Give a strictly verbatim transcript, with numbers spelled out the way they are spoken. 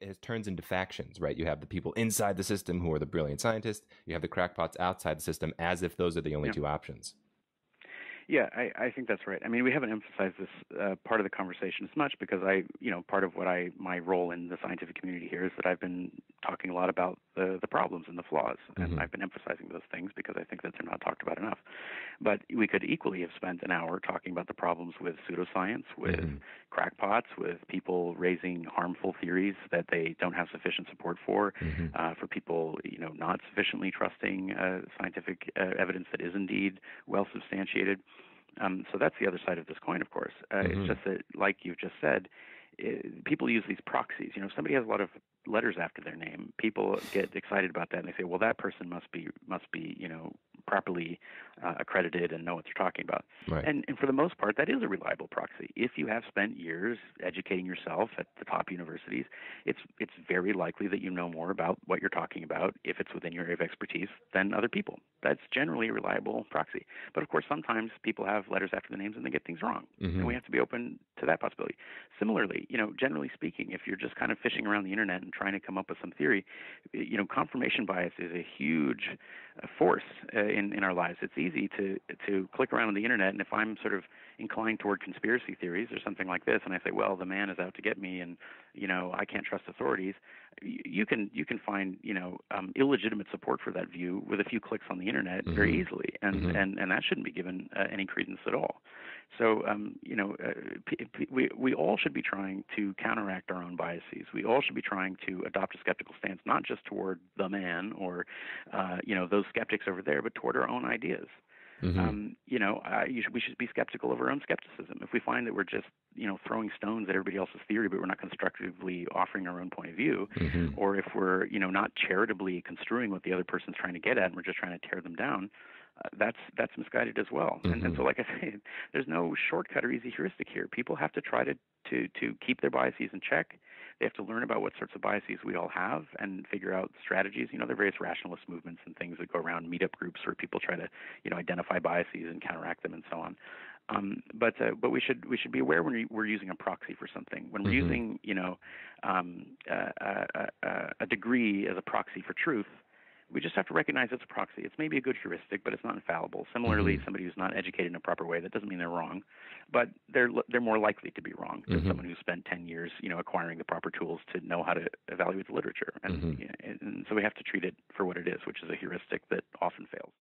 it turns into factions, right? You have the people inside the system who are the brilliant scientists. You have the crackpots outside the system, as if those are the only yeah. two options. Yeah, I, I think that's right. I mean, we haven't emphasized this uh, part of the conversation as much because I, you know, part of what I, my role in the scientific community here is that I've been talking a lot about the, the problems and the flaws, mm-hmm. and I've been emphasizing those things because I think that they're not talked about enough. But we could equally have spent an hour talking about the problems with pseudoscience, with mm-hmm. crackpots, with people raising harmful theories that they don't have sufficient support for, mm-hmm. uh, for people, you know, not sufficiently trusting uh, scientific uh, evidence that is indeed well substantiated. Um, so that's the other side of this coin, of course. Uh, mm-hmm. It's just that, like you've just said, it, people use these proxies. You know, if somebody has a lot of letters after their name, people get excited about that, and they say, "Well, that person must be must be you know properly uh, accredited and know what they're talking about." Right. And, and for the most part, that is a reliable proxy. If you have spent years educating yourself at the top universities, it's it's very likely that you know more about what you're talking about, if it's within your area of expertise, than other people. That's generally a reliable proxy. But of course, sometimes people have letters after their names and they get things wrong, mm-hmm. and we have to be open to that possibility. Similarly, you know, generally speaking, if you're just kind of fishing around the internet and trying to come up with some theory, you know, confirmation bias is a huge force uh, in in our lives. It's easy to to click around on the internet, and if I'm sort of inclined toward conspiracy theories or something like this, and I say, well, the man is out to get me, and you know, I can't trust authorities, you, you can you can find you know um, illegitimate support for that view with a few clicks on the internet mm-hmm. very easily, and, mm-hmm. and and that shouldn't be given uh, any credence at all. So um, you know, uh, p- p- we we all should be trying to counteract our own biases. We all should be trying to adopt a skeptical stance, not just toward the man or uh, you know those skeptics over there, but toward our own ideas. Mm-hmm. Um, you know, uh, you should, we should be skeptical of our own skepticism. If we find that we're just, you know, throwing stones at everybody else's theory, but we're not constructively offering our own point of view, mm-hmm. or if we're, you know, not charitably construing what the other person's trying to get at and we're just trying to tear them down, uh, that's that's misguided as well. Mm-hmm. And, and so, like I say, there's no shortcut or easy heuristic here. People have to try to, to, to keep their biases in check. They have to learn about what sorts of biases we all have and figure out strategies. You know, there are various rationalist movements and things that go around, meetup groups where people try to, you know, identify biases and counteract them and so on. Um, but uh, but we should we should be aware when we're using a proxy for something. When we're mm-hmm. using, you know, um, a, a, a degree as a proxy for truth, we just have to recognize it's a proxy. It's maybe a good heuristic, but it's not infallible. Similarly, mm-hmm. somebody who's not educated in a proper way, that doesn't mean they're wrong, but they're they're more likely to be wrong than mm-hmm. someone who spent ten years, you know, acquiring the proper tools to know how to evaluate the literature. And, mm-hmm. and so we have to treat it for what it is, which is a heuristic that often fails.